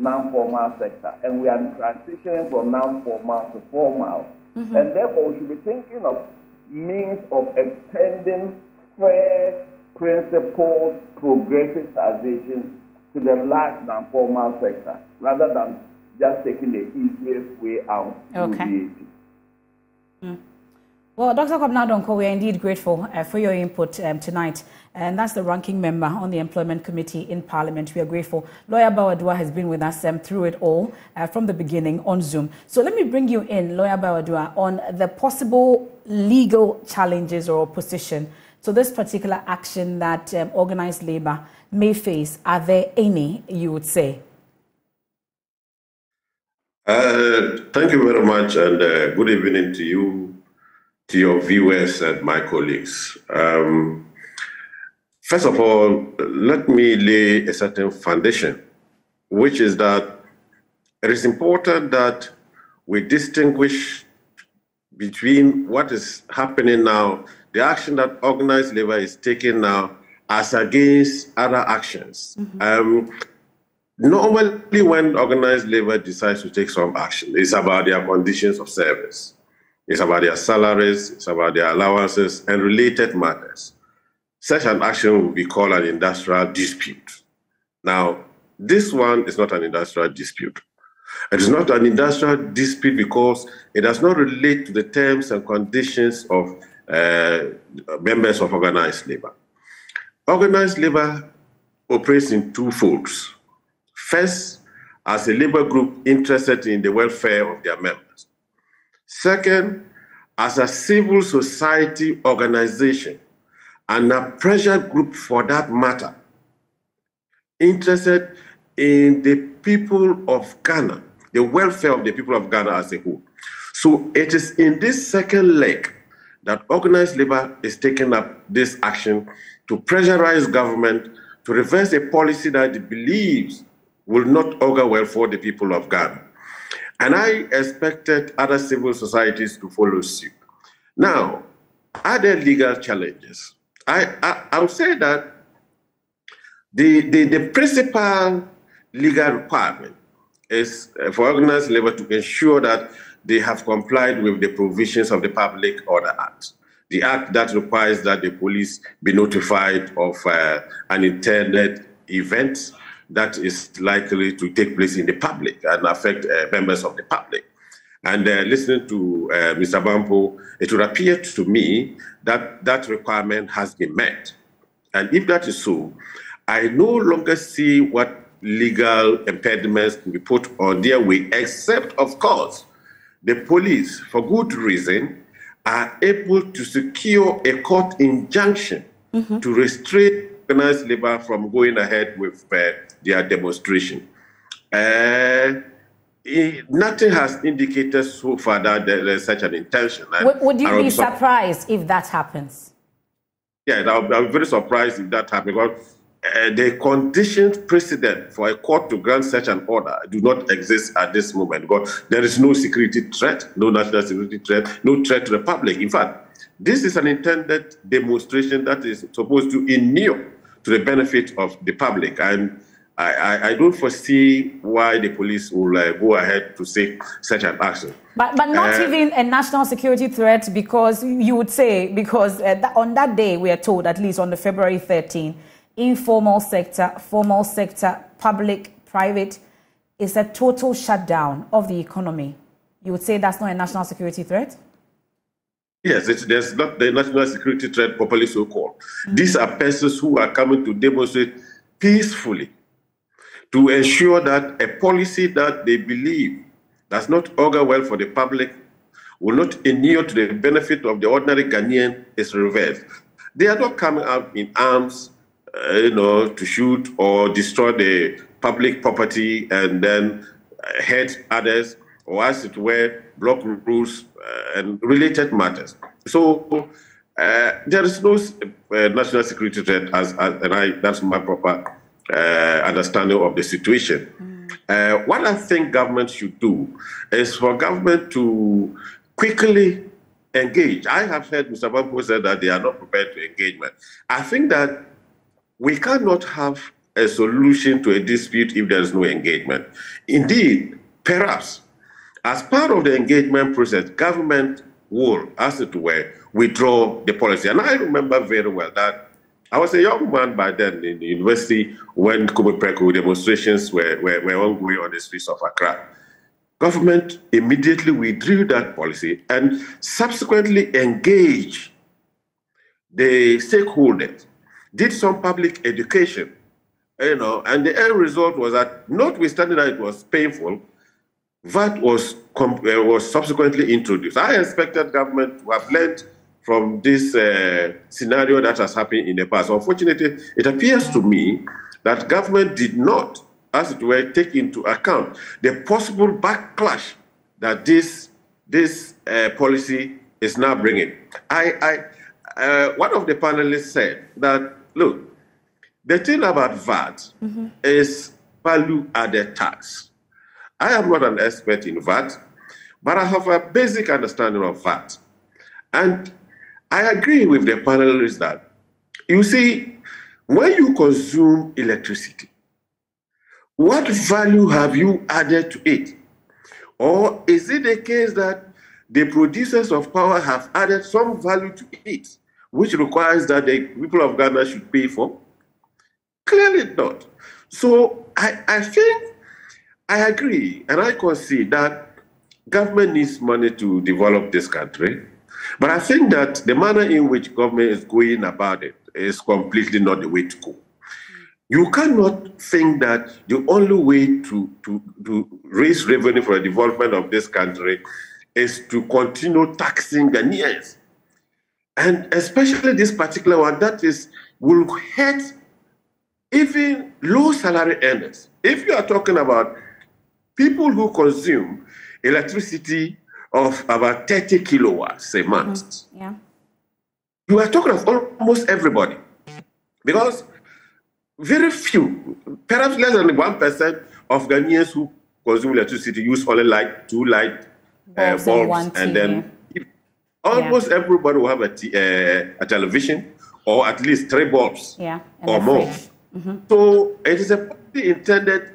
non-formal sector, and we are transitioning from non-formal to formal. Mm-hmm. And therefore, we should be thinking of means of extending fair principles, progressive taxation to the large non-formal sector, rather than just taking the easiest way out. Okay. Mm. Well, Doctor Kwabena Donkor, we are indeed grateful uh, for your input um, tonight. And that's the ranking member on the Employment Committee in Parliament. We are grateful. Lawyer Bawadua has been with us um, through it all uh, from the beginning on Zoom. So let me bring you in, Lawyer Bawadua, on the possible legal challenges or opposition to this particular action that um, organized labor may face. Are there any, you would say? Uh, thank you very much, and uh, good evening to you, to your viewers and my colleagues. Um, First of all, let me lay a certain foundation, which is that it is important that we distinguish between what is happening now, the action that organized labor is taking now, as against other actions. Mm-hmm. um, Normally, when organized labor decides to take some action, it's about their conditions of service. It's about their salaries, it's about their allowances, and related matters. Such an action will be called an industrial dispute. Now, this one is not an industrial dispute. It is not an industrial dispute because it does not relate to the terms and conditions of uh, members of organized labor. Organized labor operates in two folds. First, as a labor group interested in the welfare of their members. Second, as a civil society organization and a pressure group for that matter, interested in the people of Ghana, the welfare of the people of Ghana as a whole. So it is in this second leg that organized labor is taking up this action to pressurize government to reverse a policy that it believes will not augur well for the people of Ghana. And I expected other civil societies to follow suit. Now, are there legal challenges? I, I, I would say that the, the, the principal legal requirement is for organized labor to ensure that they have complied with the provisions of the Public Order Act, the act that requires that the police be notified of uh, an intended event that is likely to take place in the public and affect uh, members of the public. And uh, listening to uh, Mister Bampoh, it would appear to me that that requirement has been met. And if that is so, I no longer see what legal impediments can be put on their way, except, of course, the police, for good reason, are able to secure a court injunction mm-hmm. to restrain organized labor from going ahead with uh, their demonstration. Uh, it, nothing has indicated so far that there is such an intention. Would, would you be surprised if that happens? Yeah, I'll, I'll be very surprised if that happens. Because uh, the conditions precedent for a court to grant such an order do not exist at this moment. Because there is no security threat, no national security threat, no threat to the public. In fact, this is an intended demonstration that is supposed to inure to the benefit of the public. And I, I, I don't foresee why the police will uh, go ahead to take such an action. But, but not uh, even a national security threat, because you would say, because uh, th on that day we are told, at least on the February thirteenth, informal sector, formal sector, public, private, is a total shutdown of the economy. You would say that's not a national security threat? Yes, it's, there's not the national security threat properly so-called. Mm-hmm. These are persons who are coming to demonstrate peacefully to ensure that a policy that they believe does not augur well for the public, will not inure to the benefit of the ordinary Ghanaian, is reversed. They are not coming out in arms uh, you know, to shoot or destroy the public property and then hurt others, or as it were, block rules uh, and related matters. So uh, there is no uh, national security threat, as, as and I, that's my proper uh, understanding of the situation. Mm. Uh, what I think government should do is for government to quickly engage. I have heard Mister Bampoh said that they are not prepared to engagement. I think that we cannot have a solution to a dispute if there is no engagement. Indeed, perhaps, as part of the engagement process, government will, as it were, withdraw the policy. And I remember very well that I was a young man by then in the university when Kume Preko demonstrations were, were, were ongoing on the streets of Accra. Government immediately withdrew that policy and subsequently engaged the stakeholders, did some public education, you know, and the end result was that, notwithstanding that it was painful, V A T was, was subsequently introduced. I expected government to have learned from this uh, scenario that has happened in the past. Unfortunately, it appears to me that government did not, as it were, take into account the possible backlash that this, this uh, policy is now bringing. I, I, uh, one of the panelists said that, look, the thing about V A T mm-hmm. is value-added tax. I am not an expert in V A T, but I have a basic understanding of V A T. And I agree with the panelists that, you see, when you consume electricity, what value have you added to it? Or is it the case that the producers of power have added some value to it, which requires that the people of Ghana should pay for? Clearly not. So I, I think I agree and I concede that government needs money to develop this country. But I think that the manner in which government is going about it is completely not the way to go. You cannot think that the only way to, to, to raise revenue for the development of this country is to continue taxing Ghanaians. And especially this particular one, that is, will hurt even low salary earners. If you are talking about people who consume electricity of about thirty kilowatts a month, mm-hmm. yeah. you are talking of almost everybody. Because very few, perhaps less than one percent of Ghanaians who consume electricity use only like two light uh, bulbs, and, one and then almost yeah. everybody will have a, t uh, a television or at least three bulbs yeah, or more. Mm-hmm. So it is a intended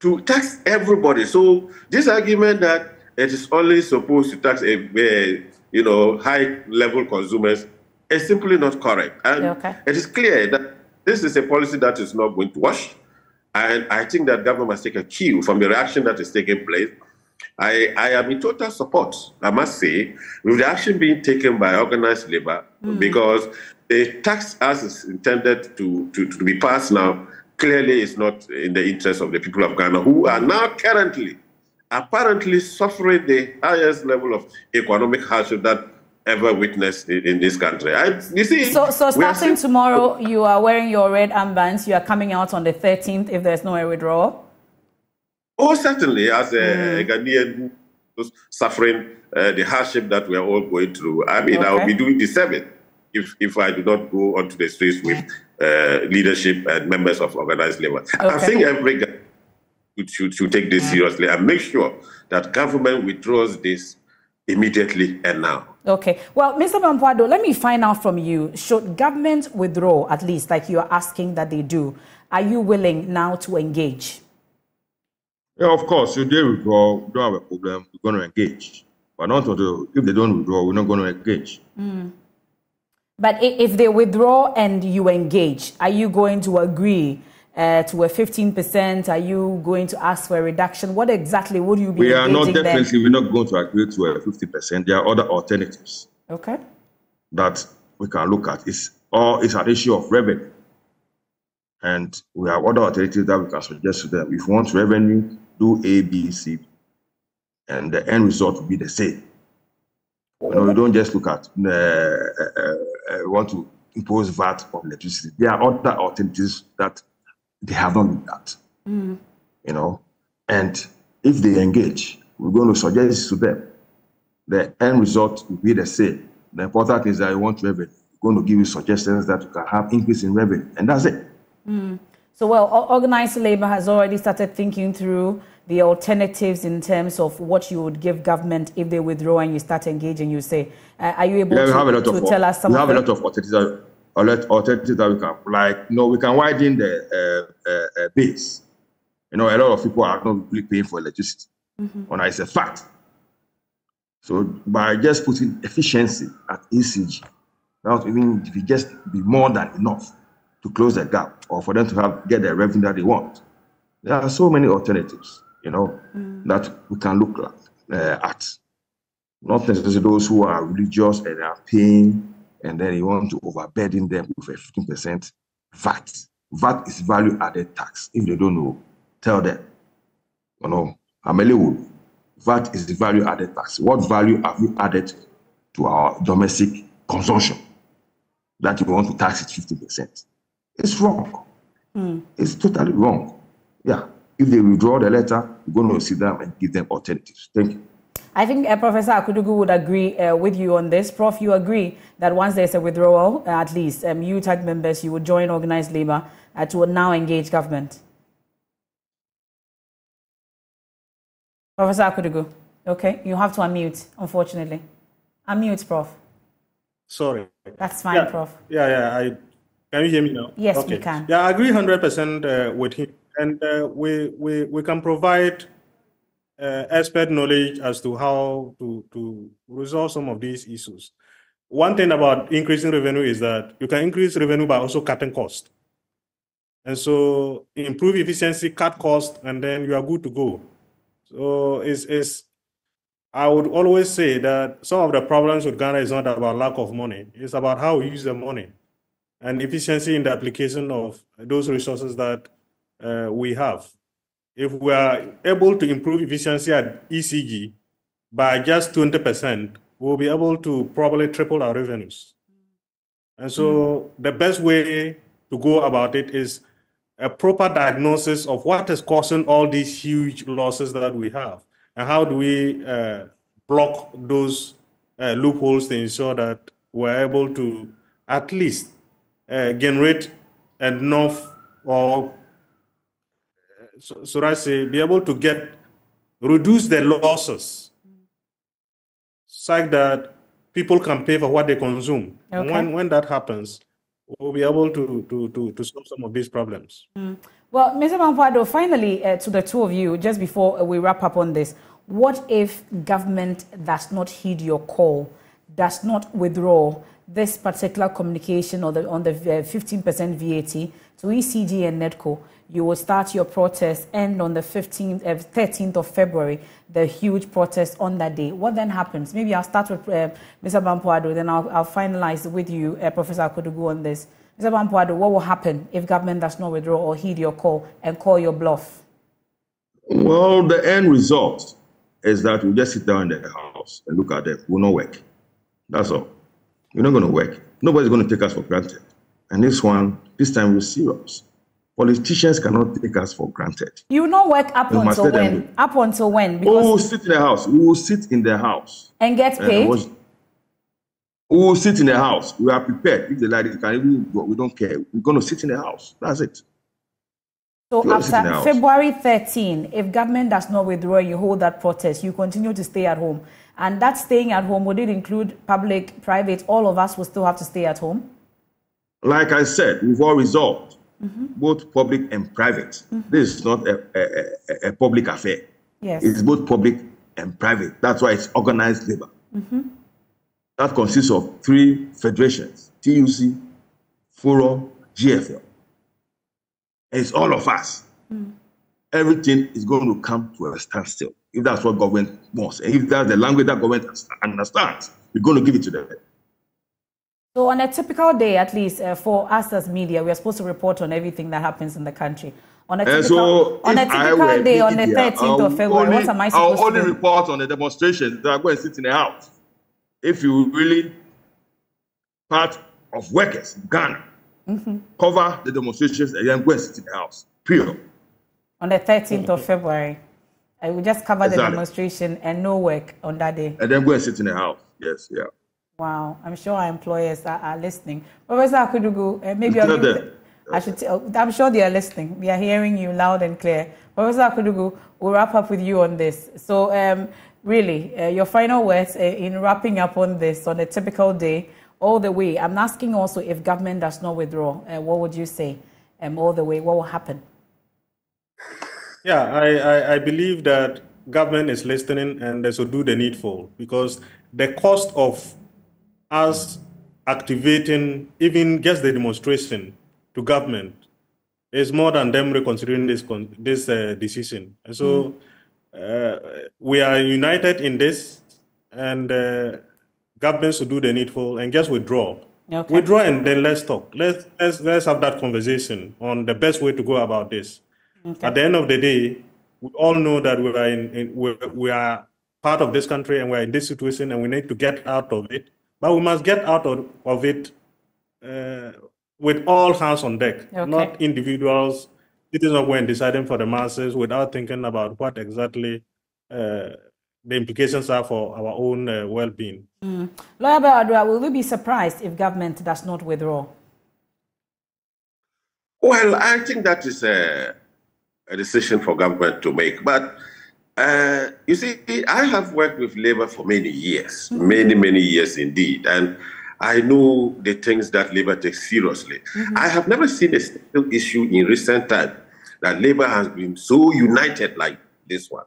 to tax everybody. So this argument that it is only supposed to tax a, a you know high-level consumers is simply not correct, and okay. it is clear that this is a policy that is not going to wash, and I think that government must take a cue from the reaction that is taking place. I, I am in total support, I must say, with the action being taken by organized labor, mm. because the tax as is intended to, to, to be passed now clearly is not in the interest of the people of Ghana, who are now currently, apparently suffering the highest level of economic hardship that ever witnessed in this country. I, you see, so, so starting tomorrow, you are wearing your red armbands. You are coming out on the thirteenth if there's no withdrawal. Oh, certainly. As a, mm. a Ghanaian who's suffering uh, the hardship that we are all going through, I mean, okay. I will be doing the seventh if if I do not go onto the streets with uh, leadership and members of organized labor. Okay. I think every Ghanaian should, should take this mm. seriously and make sure that government withdraws this immediately and now. Okay. Well, Mister Bampoh-Addo, let me find out from you. Should government withdraw, at least, like you are asking that they do, are you willing now to engage? Yeah, of course. If they withdraw, we don't have a problem. We're going to engage. But not to, if they don't withdraw, we're not going to engage. Mm. But if they withdraw and you engage, are you going to agree uh, to a fifteen percent? Are you going to ask for a reduction? What exactly would you be We are not definitely, then? We're not going to agree to a fifty percent. There are other alternatives okay. that we can look at. It's, or it's an issue of revenue. And we have other alternatives that we can suggest to them. If you want revenue, do A, B, C, and the end result will be the same. You know, we don't just look at uh, uh, uh, want to impose V A T on electricity. There are other alternatives that they have not looked at. Mm. You know, and if they engage, we're going to suggest to them. The end result will be the same. The important is that you want revenue. We're going to give you suggestions that you can have increase in revenue, and that's it. Mm. So, well, organized labor has already started thinking through the alternatives in terms of what you would give government if they withdraw and you start engaging. You say, uh, are you able yeah, to, have a lot to of, tell us something? We have a lot of alternatives, a lot of alternatives that we can, like, you know, we can widen the uh, uh, uh, base. You know, a lot of people are not really paying for electricity. Mm-hmm. And it's a fact. So, by just putting efficiency at E C G, that even if it just be more than enough to close the gap, or for them to have get the revenue that they want. There are so many alternatives, you know, mm. that we can look at, uh, at. Not necessarily those who are religious and are paying, and then you want to overburden them with a fifteen percent V A T. V A T is value-added tax. If they don't know, tell them. You know, Ameliwood, V A T is the value-added tax. What value have you added to our domestic consumption that you want to tax at fifty percent? It's wrong. Mm. It's totally wrong. Yeah. If they withdraw the letter, we're going to see them and give them alternatives. Thank you. I think uh, Professor Akudugu would agree uh, with you on this. Prof, you agree that once there's a withdrawal, uh, at least um, U TAG members, you would join organized labor uh, to now engage government. Professor Akudugu, okay. You have to unmute, unfortunately. Unmute, Prof. Sorry. That's fine, yeah. Prof. Yeah, yeah. I... Can you hear me now? Yes, okay. We can. Yeah, I agree one hundred percent uh, with him and uh, we we we can provide uh, expert knowledge as to how to to resolve some of these issues. One thing about increasing revenue is that you can increase revenue by also cutting cost, and so improve efficiency, cut cost, and then you are good to go. So it's it's. I would always say that some of the problems with Ghana is not about lack of money. It's about how we use the money and efficiency in the application of those resources that uh, we have. If we are able to improve efficiency at E C G by just twenty percent, we'll be able to probably triple our revenues. And so the best way to go about it is a proper diagnosis of what is causing all these huge losses that we have. And how do we uh, block those uh, loopholes to ensure that we're able to at least uh, generate enough, or so, so I say, be able to get, reduce the losses so that people can pay for what they consume. Okay. And when, when that happens, we'll be able to, to, to, to solve some of these problems. Mm. Well, Mister Bampoh-Addo, finally, uh, to the two of you, just before uh, we wrap up on this, what if government does not heed your call, does not withdraw this particular communication or the, on the fifteen percent V A T to E C G and NEDCo? You will start your protest, end on the fifteenth, uh, thirteenth of February, the huge protest on that day. What then happens? Maybe I'll start with uh, Mister Bampoh-Addo, then I'll, I'll finalize with you, uh, Professor Akudugu, on this. Mister Bampoh-Addo, what will happen if government does not withdraw or heed your call and call your bluff? Well, the end result is that we just sit down in the house and look at it. We'll not work. That's all. We're not going to work. Nobody's going to take us for granted. And this one, this time, we're serious. Politicians cannot take us for granted. You will not work up we until when? Them. Up until when? Because we will sit in the house. We will sit in the house. And get paid? And we will sit in the house. We are prepared. If the ladies can even go, we don't care. We're going to sit in the house. That's it. So after February thirteenth, if government does not withdraw, you hold that protest. You continue to stay at home. And that staying at home, would it include public, private? All of us will still have to stay at home? Like I said, we've all resolved, mm-hmm. both public and private. Mm-hmm. This is not a, a, a, a public affair. Yes. It's both public and private. That's why it's organized labor. Mm-hmm. That consists of three federations, T U C, Forum, G F L. It's all of us. Mm. Everything is going to come to a standstill, if that's what government wants. And if that's the language that government understands, we're going to give it to them. So on a typical day, at least uh, for us as media, we are supposed to report on everything that happens in the country. On a typical, so on a typical day, media, on the thirteenth of February, only, what am I supposed to do? I'll only report on the demonstrations that are going to sit in the house. If you really part of workers in Ghana, mm-hmm. cover the demonstrations and then go and sit in the house, period. On the thirteenth of February, I will just cover exactly. the demonstration and no work on that day. And then go and sit in the house, yes, yeah. Wow, I'm sure our employers are, are listening. Professor Akudugu, uh, maybe I'll give I should t I'm sure they are listening. We are hearing you loud and clear. Professor Akudugu, we'll wrap up with you on this. So, um, really, uh, your final words uh, in wrapping up on this, on a typical day, all the way. I'm asking also if government does not withdraw, uh, what would you say um, all the way? What will happen? Yeah, I, I, I believe that government is listening and they should do the needful, because the cost of us activating even just the demonstration to government is more than them reconsidering this, con this uh, decision. And so... Mm. Uh, we are united in this, and uh, governments should do the needful and just withdraw. Okay. Withdraw, and then let's talk. Let's, let's, let's have that conversation on the best way to go about this. Okay. At the end of the day, we all know that we are, in, in, we, we are part of this country and we are in this situation and we need to get out of it. But we must get out of, of it uh, with all hands on deck, okay. not individuals. It is not when deciding for the masses without thinking about what exactly uh, the implications are for our own uh, well-being. Mm. Lawyer Bawadua, will we be surprised if government does not withdraw? Well, I think that is a, a decision for government to make. But, uh, you see, I have worked with Labour for many years, mm-hmm. many, many years indeed. And I know the things that Labour takes seriously. Mm-hmm. I have never seen a single issue in recent time that Labour has been so united like this one.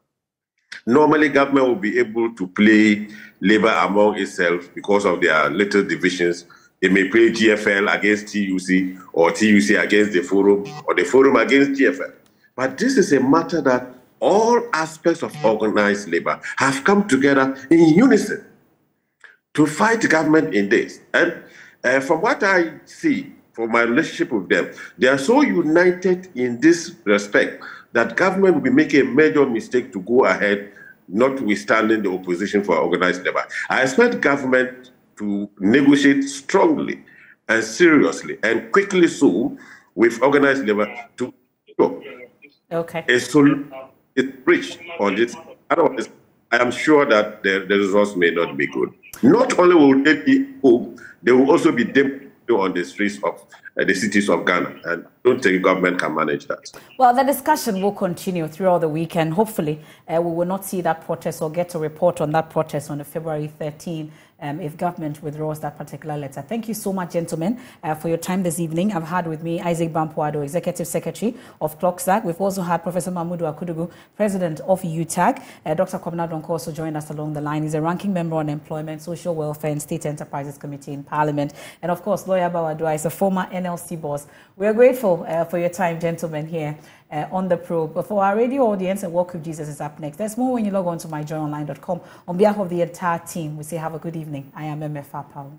Normally, government will be able to play Labour among itself because of their little divisions. They may play G F L against T U C, or T U C against the Forum, or the Forum against G F L. But this is a matter that all aspects of organized labor have come together in unison to fight government in this. And uh, from what I see, from my relationship with them, they are so united in this respect that government will be making a major mistake to go ahead, notwithstanding the opposition for organized labor. I expect government to negotiate strongly and seriously and quickly so with organized labor to ensure okay. a solution is reached on this. Otherwise, I am sure that the, the results may not be good. Not only will they be home, they will also be demonstrated on the streets of uh, the cities of Ghana. And I don't think government can manage that. Well, the discussion will continue throughout the weekend. Hopefully, uh, we will not see that protest or get a report on that protest on February thirteenth. Um, if government withdraws that particular letter. Thank you so much, gentlemen, uh, for your time this evening. I've had with me Isaac Bampoh-Addo, Executive Secretary of CLOCKSAG. We've also had Professor Mahmoudou Akudugu, President of U TAG. Uh, Doctor Kwabena Donkor also joined us along the line. He's a ranking member on Employment, Social Welfare and State Enterprises Committee in Parliament. And of course, Lawyer Bawadua is a former N L C boss. We're grateful uh, for your time, gentlemen, here Uh, on the probe. But for our radio audience, and Walk with Jesus is up next. There's more when you log on to my joy online dot com. On behalf of the entire team, we say have a good evening. I am M F A Apau.